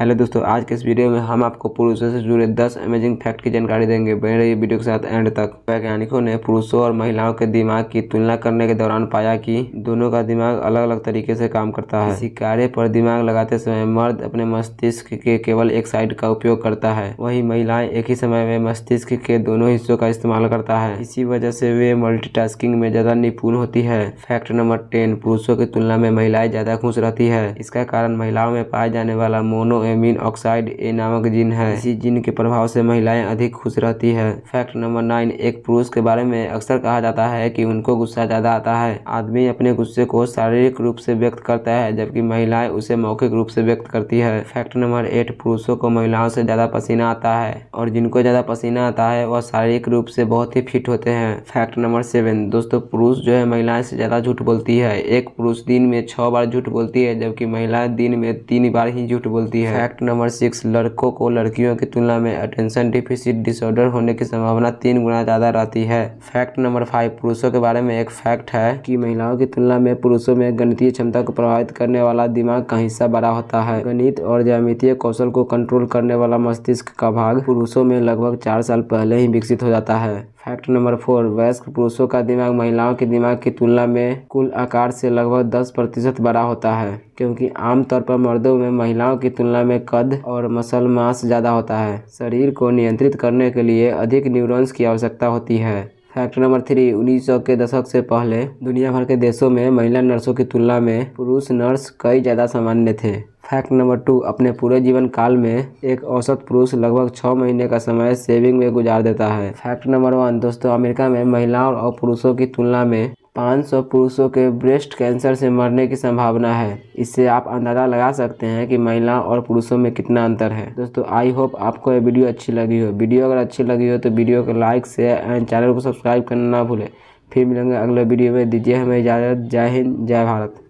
Hello दोस्तों, आज के इस वीडियो में हम आपको पुरुषों से जुड़े 10 अमेजिंग फैक्ट की जानकारी देंगे। बने रहिए वीडियो के साथ एंड तक। वैज्ञानिकों ने पुरुषों और महिलाओं के दिमाग की तुलना करने के दौरान पाया कि दोनों का दिमाग अलग अलग तरीके से काम करता है। किसी कार्य पर दिमाग लगाते समय मर्द अपने मस्तिष्क के केवल एक साइड का उपयोग करता है, वही महिलाएं एक ही समय में मस्तिष्क के दोनों हिस्सों का इस्तेमाल करता है। इसी वजह से वे मल्टीटास्किंग में ज़्यादा निपुण होती है। फैक्ट नंबर 10, पुरुषों की तुलना में महिलाएं ज़्यादा खुश रहती है। इसका कारण महिलाओं में पाया जाने वाला मोनो एमीन ऑक्साइड ए नामक जीन है। इसी जीन के प्रभाव से महिलाएं अधिक खुश रहती है। फैक्ट नंबर 9, एक पुरुष के बारे में अक्सर कहा जाता है कि उनको गुस्सा ज्यादा आता है। आदमी अपने गुस्से को शारीरिक रूप से व्यक्त करता है, जबकि महिलाएं उसे मौखिक रूप से व्यक्त करती है। फैक्ट नंबर 8, पुरुषों को महिलाओं से ज्यादा पसीना आता है और जिनको ज्यादा पसीना आता है वह शारीरिक रूप से बहुत ही फिट होते हैं। फैक्ट नंबर 7, दोस्तों पुरुष जो है महिलाएं से ज्यादा झूठ बोलती है। एक पुरुष दिन में 6 बार झूठ बोलती है, जबकि महिलाएं दिन में 3 बार ही झूठ बोलती है। फैक्ट नंबर 6, लड़कों को लड़कियों की तुलना में अटेंशन डिफिसिट डिसऑर्डर होने की संभावना 3 गुना ज़्यादा रहती है। फैक्ट नंबर 5, पुरुषों के बारे में एक फैक्ट है कि महिलाओं की तुलना में पुरुषों में गणितीय क्षमता को प्रभावित करने वाला दिमाग का हिस्सा बड़ा होता है। गणित और ज्यामितीय कौशल को कंट्रोल करने वाला मस्तिष्क का भाग पुरुषों में लगभग 4 साल पहले ही विकसित हो जाता है। फैक्ट नंबर 4, वयस्क पुरुषों का दिमाग महिलाओं के दिमाग की तुलना में कुल आकार से लगभग 10% बड़ा होता है, क्योंकि आमतौर पर मर्दों में महिलाओं की तुलना में कद और मसल मास ज़्यादा होता है। शरीर को नियंत्रित करने के लिए अधिक न्यूरॉन्स की आवश्यकता होती है। फैक्ट नंबर 3, 1900 के दशक से पहले दुनिया भर के देशों में महिला नर्सों की तुलना में पुरुष नर्स कई ज़्यादा सामान्य थे। फैक्ट नंबर 2, अपने पूरे जीवन काल में एक औसत पुरुष लगभग 6 महीने का समय सेविंग में गुजार देता है। फैक्ट नंबर 1, दोस्तों अमेरिका में महिलाओं और पुरुषों की तुलना में 500 पुरुषों के ब्रेस्ट कैंसर से मरने की संभावना है। इससे आप अंदाज़ा लगा सकते हैं कि महिलाओं और पुरुषों में कितना अंतर है। दोस्तों आई होप आपको ये वीडियो अच्छी लगी हो। वीडियो अगर अच्छी लगी हो तो वीडियो को लाइक शेयर एंड चैनल को सब्सक्राइब करना ना भूलें। फिर मिलेंगे अगले वीडियो में। दीजिए हमें इजाज़त। जय हिंद, जय भारत।